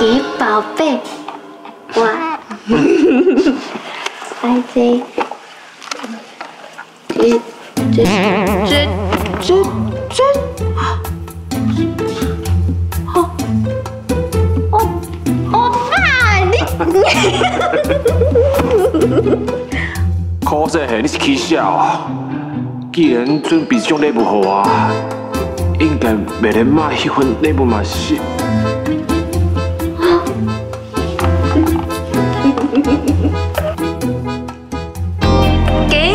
给宝贝，哇！I say， 可惜嘿，你是起笑啊！既然准备送礼物给我，应该袂连买迄份礼物嘛是。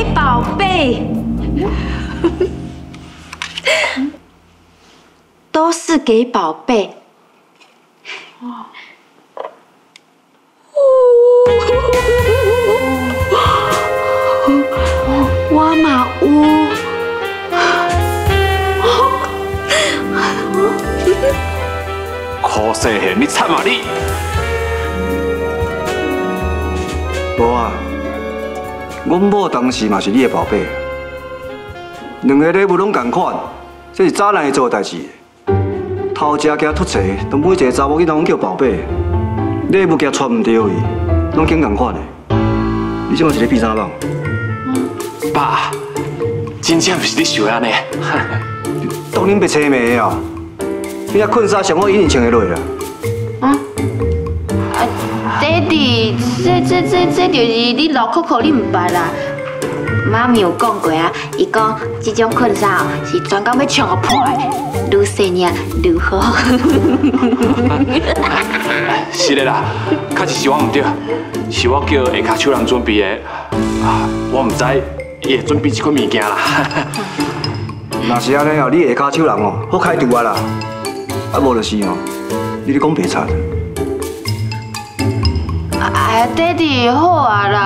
给宝贝，都是给宝贝。哇！我嘛有。可惜嘿，你惨啊你！ 无啊，阮某当时嘛是你的宝贝，两个礼物拢同款，这是早人会做的代志。偷食加偷窃，当每一个查某囡仔拢叫宝贝，礼物加穿唔对伊，拢肯同款的。你这嘛是咧变啥人？爸，真正不是你想安尼。当恁被痴迷啊！你遐困衫上我一定穿会落啦。啊？ Daddy， 这就是你老口口你唔捌啦。妈咪有讲过啊，伊讲这种困衫哦是专工要穿破的，愈细领愈好。是的啦，确实是我唔对，是我叫下骹手人准备的，我唔知伊会准备这款物件啦。若是安尼哦，你下骹手人哦好开除啊啦，啊无就是哦，你咧讲白贼。 哎呀，爹地好啊啦！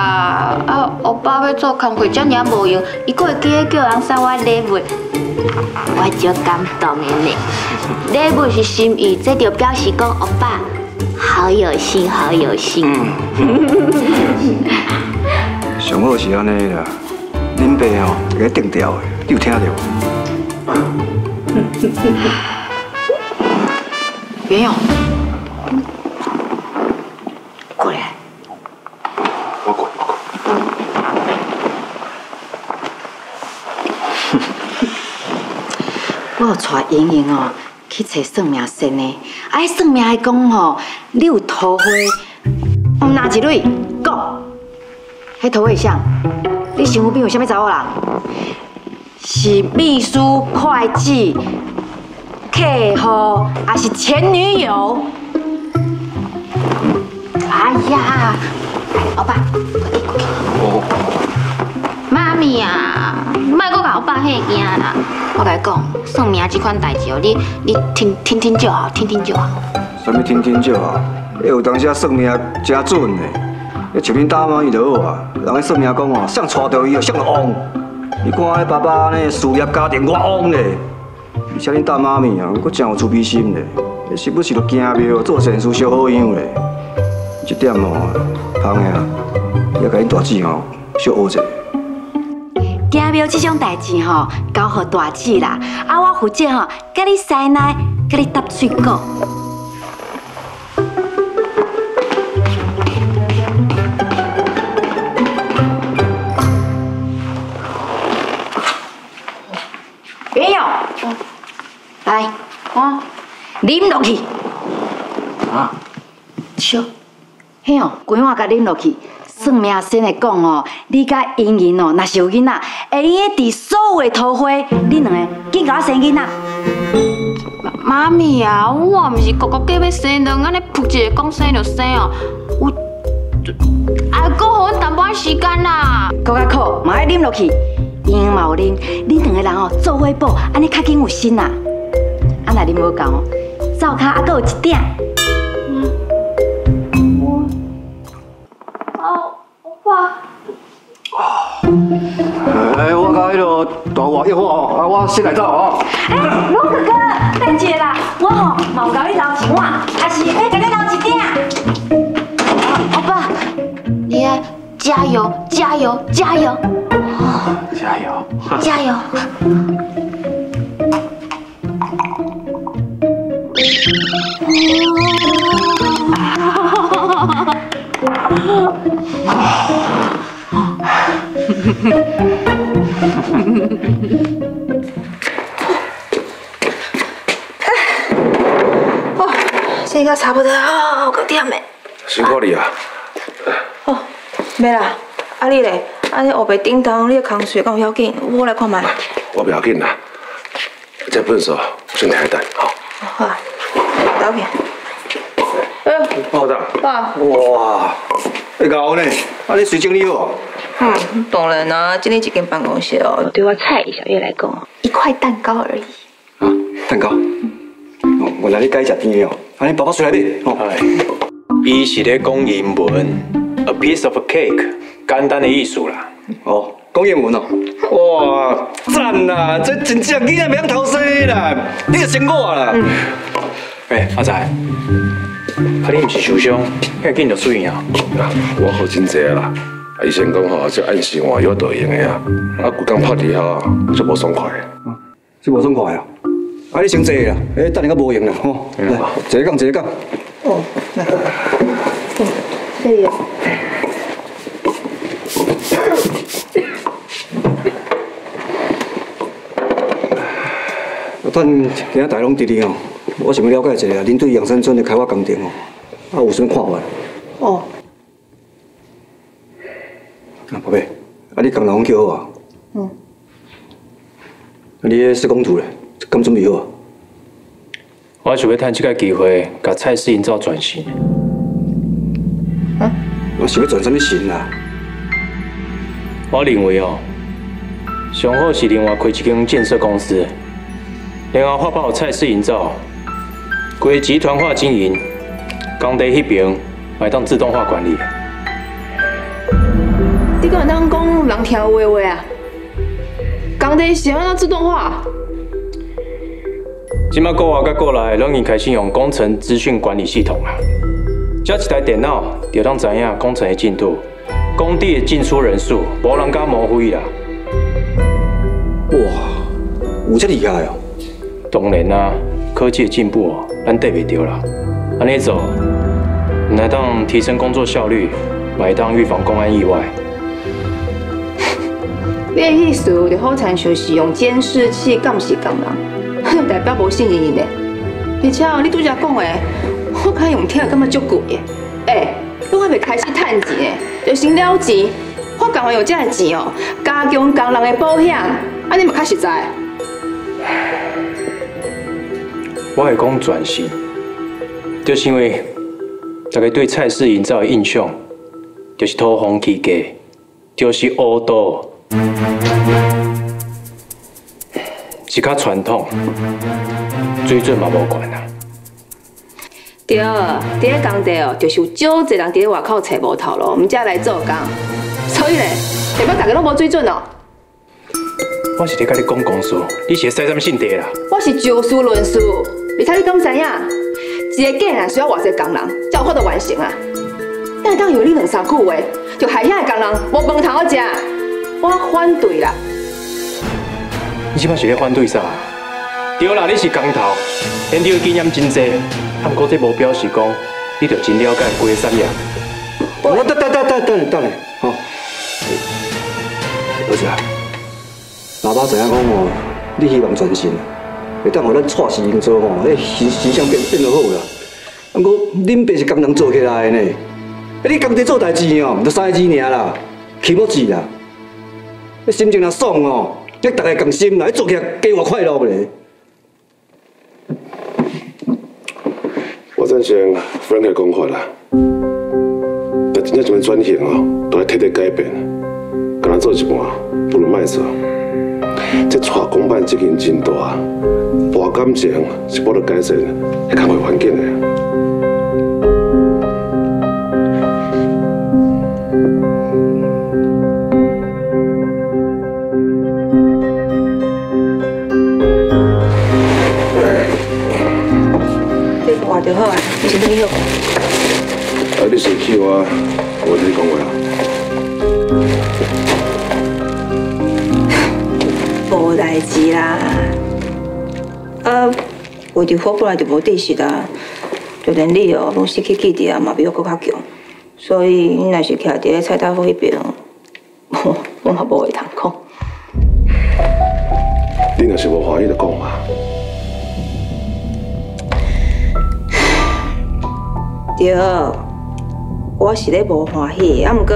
啊，我爸要做工课，遮尔无用，伊阁会记得叫人送我礼物，我足感动的呢。礼物是心意，这就表示讲，我爸好有心，好有心。上好是安尼啦，恁爸哦，个定调的，你有听着无？元勇。 过来，我过。我有带莹莹哦去找算命先呢，啊，算命的讲哦，你有桃花，唔拿一蕊讲，迄桃花像，你身躯边有啥物查某人？是秘书、会计、客户，还是前女友？ 哎呀，欧巴，妈咪啊，莫阁甲欧巴迄个惊啦！我甲你讲，算命这款代志哦，你听就好，听就好。什么听就好？哎，有当时啊算命真准嘞，你像恁大妈伊就好啊。人个算命讲哦，谁娶到伊哦，谁就旺。你看迄爸爸呢，事业家庭我旺嘞，而且恁大妈咪哦，佫真有慈悲心嘞，时不时就行庙做善事，烧好样嘞。 这点哦，芳啊，要甲因大姐哦小学者。行庙这种代志吼，交互大姐啦。啊，我负责吼，甲你师奶，甲你搭水果。元勇，来，我啉落去。啊？笑。 嘿哦，规碗甲恁落去，算命先的讲哦，你甲莹莹哦，若是有囡仔，会用得所有的桃花，恁两个紧甲我生囡仔。妈咪啊，我毋是哥哥计要生，就安尼扑一个讲生就生哦，我啊，搁互阮淡薄仔时间啦。搁较苦，嘛爱啉落去，莹莹嘛有啉，恁两个人哦做伙补，安尼较紧有心啦。啊，若恁无够哦，灶骹啊，搁有一鼎。 哎，我甲迄个大外约好哦，啊，我先来走哦。哎，龙哥哥，等一下啦，我吼嘛有甲你留一碗，也是要甲你留一鼎。阿爸，你要加油，加油，加油！加油，加油！ 제가 4보다 그 때문에 신거리야. 어, 메라. 아니래. 아니 어배 띵당 리 강수에 강 여긴 오래 가만. 어배 여긴 나. 제 분서 좀 대단. 어. 와. 나비. 에. 보다. 와. 와. 이거 오늘 아니 수정리요. 嗯，当然啦，今天这间办公室哦，对我蔡小月来讲，一块蛋糕而已。啊，蛋糕？哦，原来你介意食甜的哦。安尼爸爸随来你。哦，伊是咧讲英文 ，a piece of cake， 简单的意思啦。哦，讲英文哦。哇，赞啦！这真正囡仔袂晓偷生啦，你就成我啦。哎，阿仔，啊你唔是受伤，遐紧就出院啊。我好真济啦。 医生讲吼，即按时换药就用的啊，啊，骨刚拍地吼，就无爽快，就无爽快啊！啊，你先坐啦，哎，等下个无用啦，吼，来，坐讲坐讲。哦，来，这里。我等今仔大龙弟弟吼，我想要了解一下，恁对阳山村的开发工程吼，啊有啥看法？哦。 啊，宝贝，啊你工人拢叫好啊？嗯。啊，你迄施工图嘞，敢准备好啊？我想要趁这个机会，甲蔡氏营造转型。啊？我想要转什么型啊？我认为哦，上好是另外开一间建设公司，然后划拨蔡氏营造，归集团化经营，工地迄边来当自动化管理。 你敢有当讲人听话话啊？工地是安怎自动化？即摆国外甲国内拢已经开始用工程资讯管理系统啊。只一台电脑就当知影工程的进度、工地的进出人数，无人敢模糊伊啦。哇，有遮厉害哦！当然啊，科技的进步哦，咱跟袂着啦。安尼做，来当提升工作效率，来当预防公安意外。 你的意思就好像就是用监视器监视工人，代表无信任伊呢。而且你拄则讲的，我较用听感觉足贵的。哎，你还未开始趁钱呢，就先了钱。我讲话有这钱哦，加强工人的保险，安尼嘛较实在。我会讲转型，就是因为大家对蔡氏营造的印象，就是土方起家，就是黑道。 是较传统，水准嘛无悬啊。对，伫个工地哦，就是有少侪人伫个外口找无头路，毋才来做工。所以咧，下摆大家拢无水准哦。我是伫甲你讲公事，你是使啥物性地啦？我是就事论事，而且你敢知影？一个建案需要偌侪工人，才有法度完成啊。但当有你两三句话，就害遐个工人无饭通好食。 我反对啦！你即摆是咧反对啥？对啦，你是工头，研究经验真多，但过这无表示讲，你着真了解规个产业。我等下，好。老师啊，爸爸知影讲哦，你希望转型，会当互咱蔡氏营造吼，迄形象变得好啦。啊，我恁爸是工人做起来的呢，啊，你工地做代志哦，着三个字尔啦，起码字啦。 你心情若爽哦，你大家同心来做起来，加我快乐咧。我赞成 Frank 的讲法啦，但真正想要转型哦，都要彻底改变。干那做一半，不如卖做。这带公办责任真大，博感情是博着改善，会较袂环境的。 就好啊，你先等伊好。啊，你先去我，我跟你讲话啊。无代志啦。 어디 호불호도 못되시다. 조된 리어 무시키키디야 막 미역국 학교. 所以你若是徛伫咧菜刀夫迄边，我嘛无会通讲。你若是无欢喜，就讲嘛。对，我是咧无欢喜，啊，毋过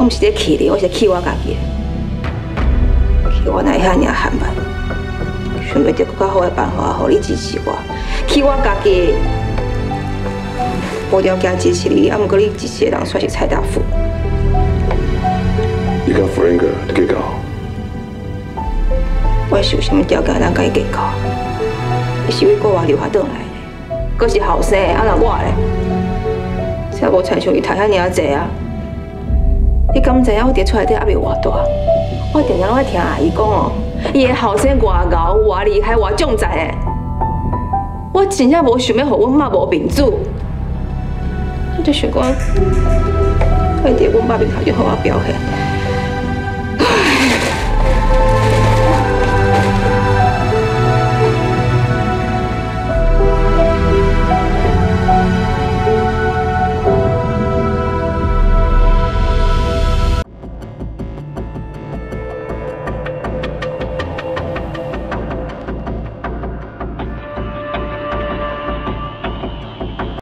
我毋是咧气你，我是气我家己。气我哪会遐尔憨吧？想要着更较好诶办法，互你支持我。气我家己。 无条件支持你，啊！不过你支持的人算是蔡大夫。你跟弗兰格计较？我是有什么条件能跟伊计较？伊是为国外留学倒来的，阁是后生，啊那我嘞，才无亲像伊读遐尔济啊！你敢知影我伫厝内底压力偌大？我常常拢爱听阿姨讲哦，伊的后生外敖、外厉害、外壮哉诶！我真正无想要，互阮妈无面子。 我就想讲，快点，阮爸面头就好好表现。